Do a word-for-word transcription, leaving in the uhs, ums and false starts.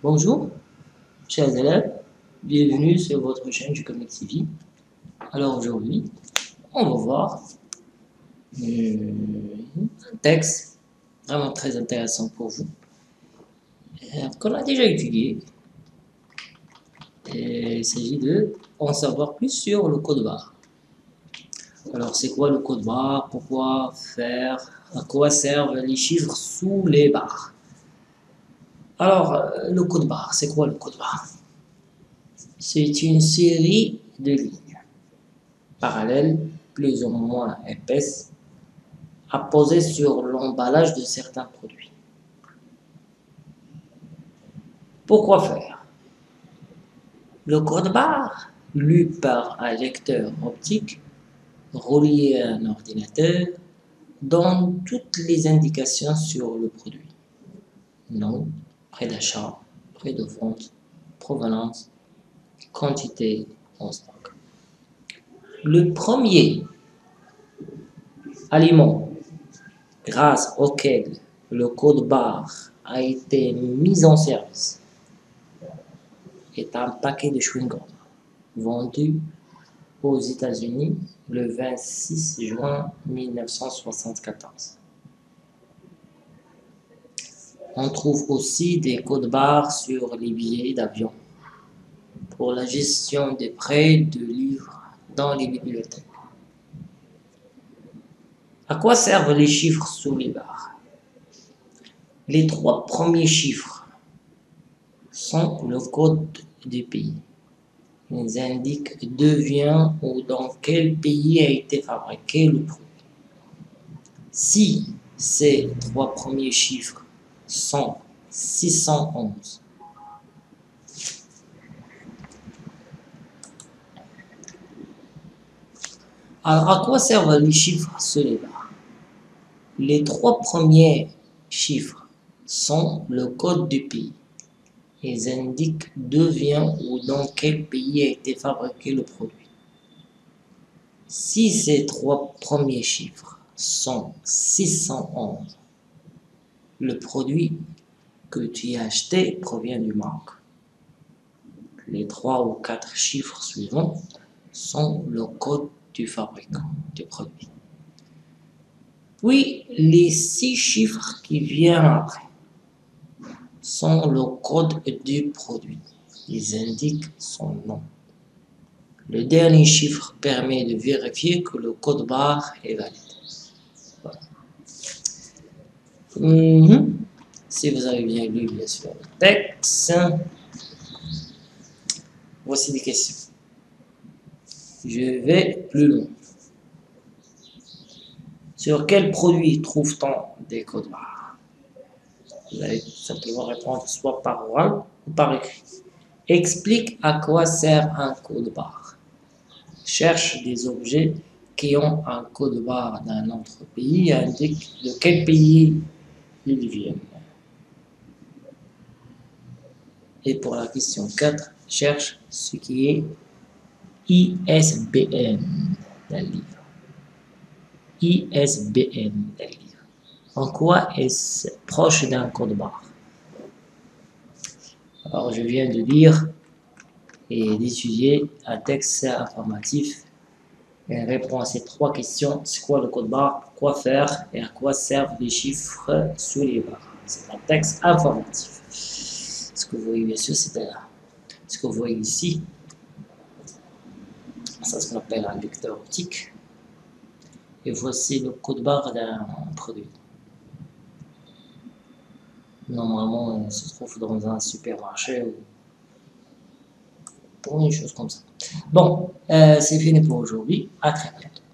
Bonjour, chers élèves, bienvenue sur votre chaîne du Connect T V. Alors aujourd'hui, on va voir euh, un texte vraiment très intéressant pour vous, euh, qu'on a déjà étudié. Et il s'agit de en savoir plus sur le code barre. Alors c'est quoi le code barre? Pourquoi faire? À quoi servent les chiffres sous les barres? Alors, le code barre, c'est quoi le code barre? C'est une série de lignes parallèles, plus ou moins épaisses, apposées sur l'emballage de certains produits. Pourquoi faire? Le code barre, lu par un lecteur optique, relié à un ordinateur, donne toutes les indications sur le produit. Nom, prix d'achat, prix de vente, provenance, quantité en stock. Le premier aliment grâce auquel le code barre a été mis en service est un paquet de chewing-gum vendu aux États-Unis le vingt-six juin mille neuf cent soixante-quatorze. On trouve aussi des codes barres sur les billets d'avion pour la gestion des prêts de livres dans les bibliothèques. À quoi servent les chiffres sous les barres? Les trois premiers chiffres sont le code du pays. Ils indiquent d'où vient ou dans quel pays a été fabriqué le produit. Si ces trois premiers chiffres sont six cent onze, alors à quoi servent les chiffres sous les barres? Les trois premiers chiffres sont le code du pays. Ils indiquent d'où vient ou dans quel pays a été fabriqué le produit. Si ces trois premiers chiffres sont six cent onze, le produit que tu as acheté provient du Maroc. Les trois ou quatre chiffres suivants sont le code du fabricant du produit. Puis les six chiffres qui viennent après sont le code du produit. Ils indiquent son nom. Le dernier chiffre permet de vérifier que le code barre est valide. Mm-hmm. Si vous avez bien lu, bien sûr, le texte. Voici des questions. Je vais plus loin. Sur quel produit trouve-t-on des codes barres? Vous allez simplement répondre soit par oral ou par écrit. Explique à quoi sert un code barre. Cherche des objets qui ont un code barre d'un autre pays et indique de quel pays ils viennent. Et pour la question quatre, cherche ce qui est I S B N d'un livre. I S B N d'un livre. En quoi est-ce proche d'un code barre? Alors, je viens de lire et d'étudier un texte informatif. Et répond à ces trois questions. C'est quoi le code barre? Pourquoi faire? Et à quoi servent les chiffres sous les barres? C'est un texte informatif. Ce que vous voyez, bien sûr, c'est là. Ce que vous voyez ici, ça se appelle un lecteur optique. Et voici le code barre d'un produit. Normalement, on se trouve dans un supermarché ou pour une chose comme ça. Bon, euh, c'est fini pour aujourd'hui. À très bientôt.